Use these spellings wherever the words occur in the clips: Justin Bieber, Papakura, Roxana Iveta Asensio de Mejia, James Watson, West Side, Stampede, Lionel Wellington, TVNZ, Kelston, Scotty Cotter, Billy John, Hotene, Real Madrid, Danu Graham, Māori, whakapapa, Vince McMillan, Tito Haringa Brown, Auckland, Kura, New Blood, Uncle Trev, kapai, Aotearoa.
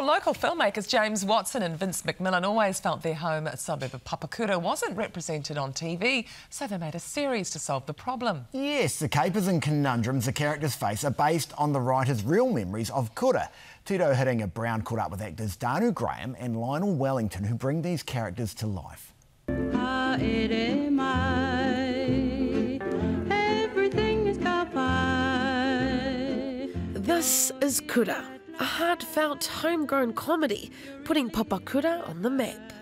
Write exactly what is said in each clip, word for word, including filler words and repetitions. Well, local filmmakers James Watson and Vince McMillan always felt their home suburb of Papakura wasn't represented on T V, so they made a series to solve the problem. Yes, the capers and conundrums the characters face are based on the writer's real memories of Kura. Tito Haringa Brown caught up with actors Danu Graham and Lionel Wellington, who bring these characters to life. Ah, it am I. Everything is kapai. This is Kura. A heartfelt, homegrown comedy, putting Papakura on the map.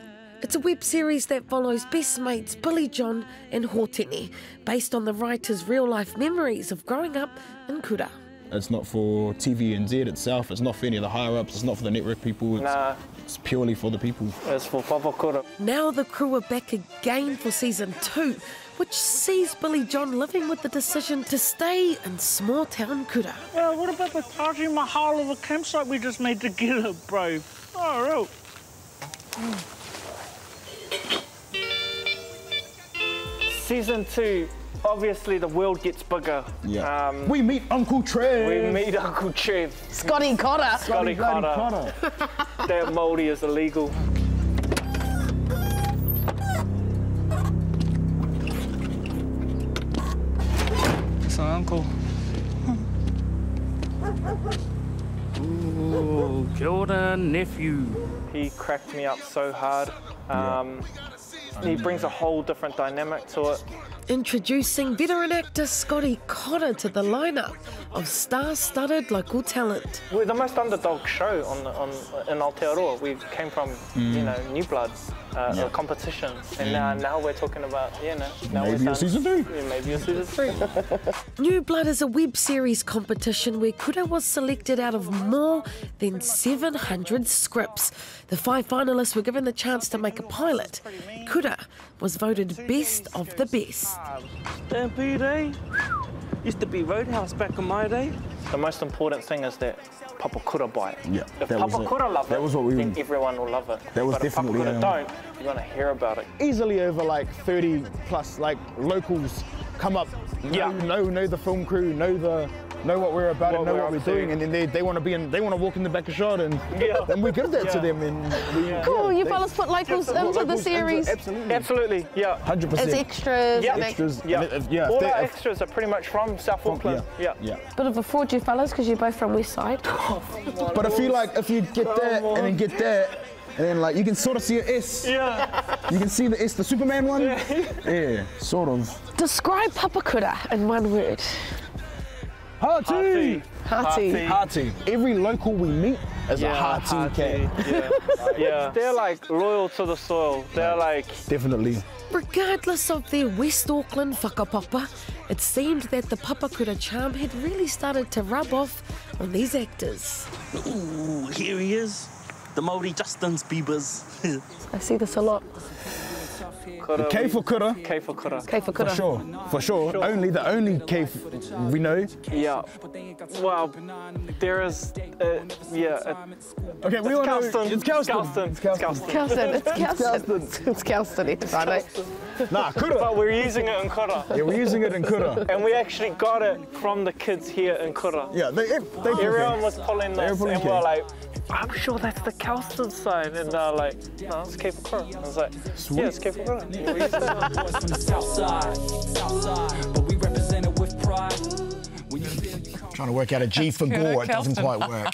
It's a web series that follows best mates Billy John and Hotene, based on the writer's real-life memories of growing up in Kura. It's not for T V N Z itself, it's not for any of the higher-ups, it's not for the network people, it's, nah. it's purely for the people. It's for Papakura. Now the crew are back again for season two, which sees Billy John living with the decision to stay in small-town Kura. Yeah, what about the Taj Mahal of a campsite we just made together, bro? Oh, real. Mm. Season two, obviously the world gets bigger. Yeah. Um, we meet Uncle Trev. We meet Uncle Trev. Scotty Cotter. Scotty, Scotty Cotter. Cotter. Their Māori is illegal. Uncle. Ooh, kia ora, nephew. He cracked me up so hard. Um, yeah. He brings a whole different dynamic to it. Introducing veteran actor Scotty Cotter to the lineup of star-studded local talent. We're the most underdog show on, on in Aotearoa. We came from mm. you know New Blood, uh, yeah. competition, and mm. now, now we're talking about you know now maybe we're a season three. Maybe a season three. New Blood is a web series competition where Kura was selected out of more than seven hundred scripts. The five finalists were given the chance to make a pilot. Kura was voted best of the best. Stampede, eh? Used to be Roadhouse back in my day. The most important thing is that Papakura buy it. Yeah, if Papakura love it, we then were... everyone will love it. That was but definitely if Papakura don't, you're going to hear about it. Easily over like thirty plus like locals come up, know, yeah. know, know the film crew, know the... know what we're about what and know we're what we're doing, to. and then they, they want to be in, they want to walk in the back of shot, and yeah. and we give that yeah. to them. And we, yeah. Cool, yeah, you fellas put locals into locals the series. Into, absolutely, absolutely, yeah, hundred percent. As extras, yeah, extras, yeah. If, yeah all our if, extras are pretty much from South Auckland. Yeah, yeah. yeah. Bit of a fraud, you fellas, because you're both from West Side. Oh, but if you like, if you get that and then get that. And then, like, you can sort of see an S. Yeah. You can see the S, the Superman one. Yeah, yeah sort of. Describe Papakura in one word. Hati. Hati. Hati. Hati. Every local we meet is yeah, a Hati cat. Yeah. yeah. They're like loyal to the soil. They're like... Definitely. Regardless of their West Auckland whakapapa, it seemed that the Papakura charm had really started to rub off on these actors. Ooh, here he is. The Māori Justin's Biebers. I see this a lot. The K for Kura. K for Kura. K for Kura. For sure. For sure. sure. Only the only K we know. Yeah. Well, there is. Uh, yeah. Uh, okay, we all know. It's Kelston. It's Kelston. Kelston. It's Kelston. It's Kelston. It's Kelston. Nah, Kura. But we're using it in Kura. Yeah, we're using it in Kura. And we actually got it from the kids here in Kura. Yeah, they. they Everyone was pulling this, and we're like. I'm sure that's the Kelston sign, and they're like, no, it's K for Kura. And I was like, sweet. Yeah, it's K for Kura. Trying to work out a G for Gore, it doesn't quite work.